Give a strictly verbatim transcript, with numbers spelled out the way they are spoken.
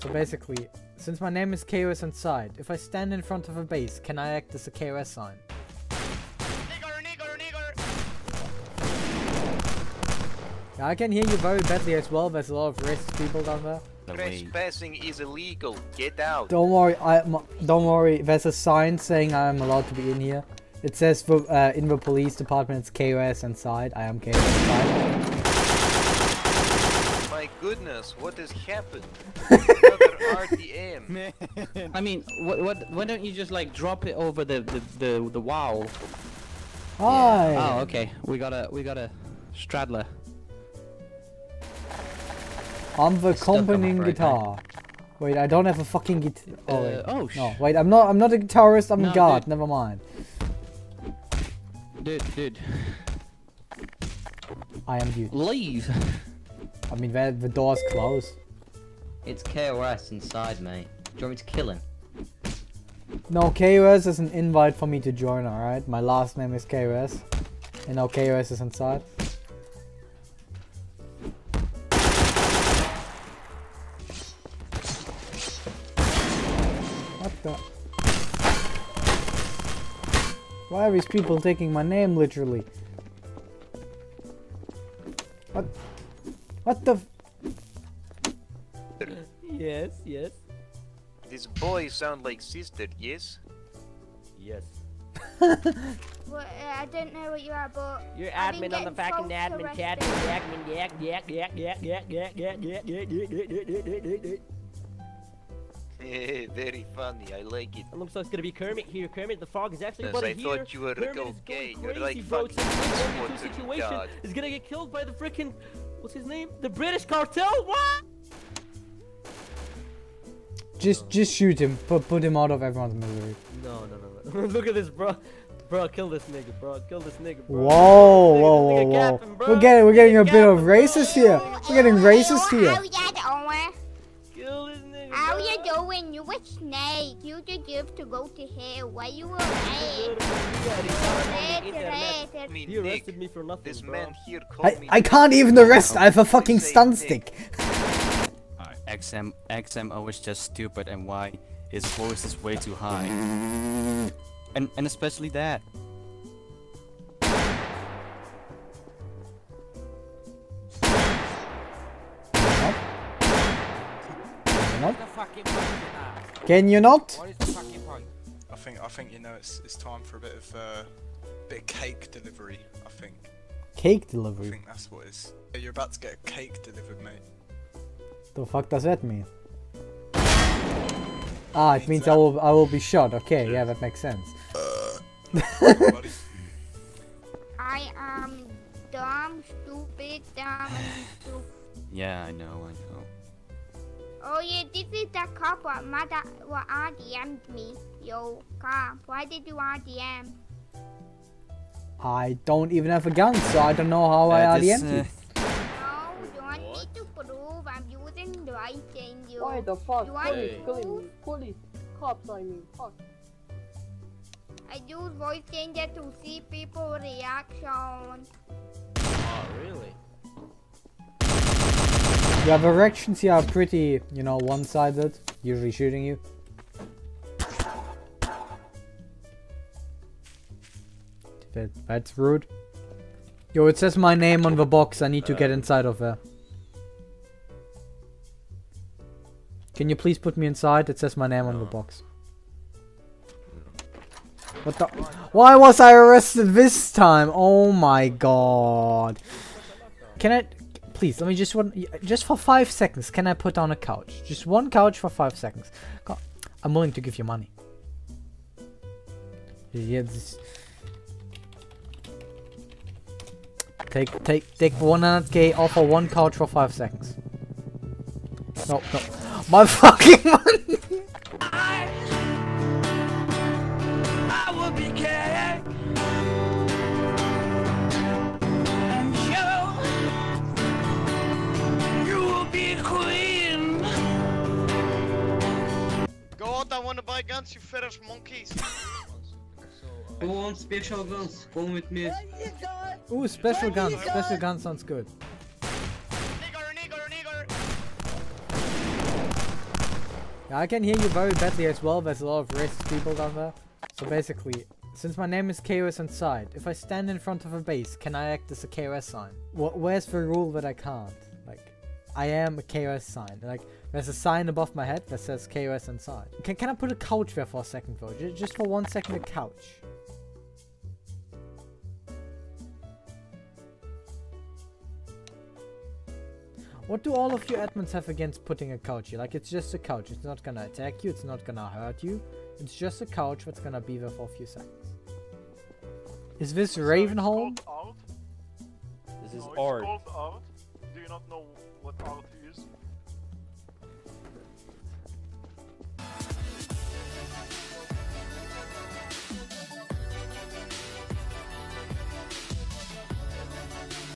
So basically, since my name is K O S inside, if I stand in front of a base, can I act as a K O S sign? Nigger, nigger, nigger. Yeah, I can hear you very badly as well. There's a lot of racist people down there. Trespassing is illegal. Get out. Don't worry. I don't worry. There's a sign saying I am allowed to be in here. It says for, uh, in the police department it's K O S inside. I am K O S inside. My goodness, what has happened? Another R D M. I mean, what, what? Why don't you just like drop it over the the the, the wall? Hi. Yeah. Oh, okay. We got a we got a Stradler. I'm the accompanying right guitar. Now. Wait, I don't have a fucking guitar. Oh, wait. Uh, oh sh no, wait, I'm not. I'm not a guitarist. I'm no, a guard. Dude. Never mind. Dude, dude. I am you. Leave. I mean, the door's closed. It's K O S inside, mate. Do you want me to kill him? No, K O S is an invite for me to join, alright? My last name is K O S. And now K O S is inside. What the? Why are these people taking my name literally? What? What the? Yes, yes. This boy sound like sister, yes? Yes. Well, I don't know what you are, but you're admin on the fucking admin chat. Admin, yak, yak, yak, yak, yak, yak, yak, yak, yak. Yeah, very funny, I like it. It looks like it's gonna be Kermit here. Kermit the Frog is actually buddy here. I thought you were Kermit okay. You're like fucking the situation is gonna get killed by the freaking, what's his name? The British cartel? What? Just, no. just shoot him. Put, put him out of everyone's misery. No, no, no, no. Look at this, bro. Bro, kill this nigga, bro. Kill this nigga, bro. Whoa, this whoa, nigga, whoa, whoa. Gapping, we're getting, we're getting a bit of racist here. We're getting racist here. How you doing? You a snake. You deserve to go to hell. Why you a snake? You arrested me for nothing, this man here I, me I can't even arrest. I have a fucking stun stick. Right, X M, X M O is just stupid, and why his voice is way too high. And and especially that. Can you not? What is the fucking point? I think I think you know it's it's time for a bit of uh, bit of cake delivery. I think. Cake delivery. I think that's what it is. You're about to get a cake delivered, mate. The fuck does that mean? Ah, it means I will I will be shot. Okay, yeah, that makes sense. Uh, I am dumb, stupid, dumb, and stupid. Yeah, I know, I know. Oh yeah, this is the cop what mother what R D M'd me. Yo, cop, why did you R D M? I don't even have a gun, so I don't know how uh, I R D M'd uh... you. No, you want what? me to prove I'm using the right thing, you. Why the fuck? You want hey. Police, police, cops, I mean, fuck. I use voice changer to see people's reaction. Oh, really? Yeah, the reactions here are pretty, you know, one-sided, usually shooting you. That, that's rude. Yo, it says my name on the box, I need to get inside of there. Can you please put me inside? It says my name on the box. What the? Why was I arrested this time? Oh my god. Can I... Please, let me just one, just for five seconds, can I put on a couch? Just one couch for five seconds. God, I'm willing to give you money. Yeah, this... Take, take, take one hundred K off of one couch for five seconds. No, no. My fucking money! I, I will be king. I wanna buy guns, you fetish monkeys. Who wants special guns? Come with me. Ooh, special guns. Gun? Special gun sounds good. Nigger, nigger, nigger. Yeah, I can hear you very badly as well. There's a lot of racist people down there. So basically, since my name is K O S Inside, if I stand in front of a base, can I act as a K O S sign? Well, where's the rule that I can't? Like, I am a K O S sign. Like, there's a sign above my head that says K O S Inside. Can, can I put a couch there for a second though? J just for one second, a couch. What do all of you admins have against putting a couch here? Like, it's just a couch. It's not gonna attack you. It's not gonna hurt you. It's just a couch that's gonna be there for a few seconds. Is this so Ravenholm? This is no, art. It's called art. Do you not know what art is?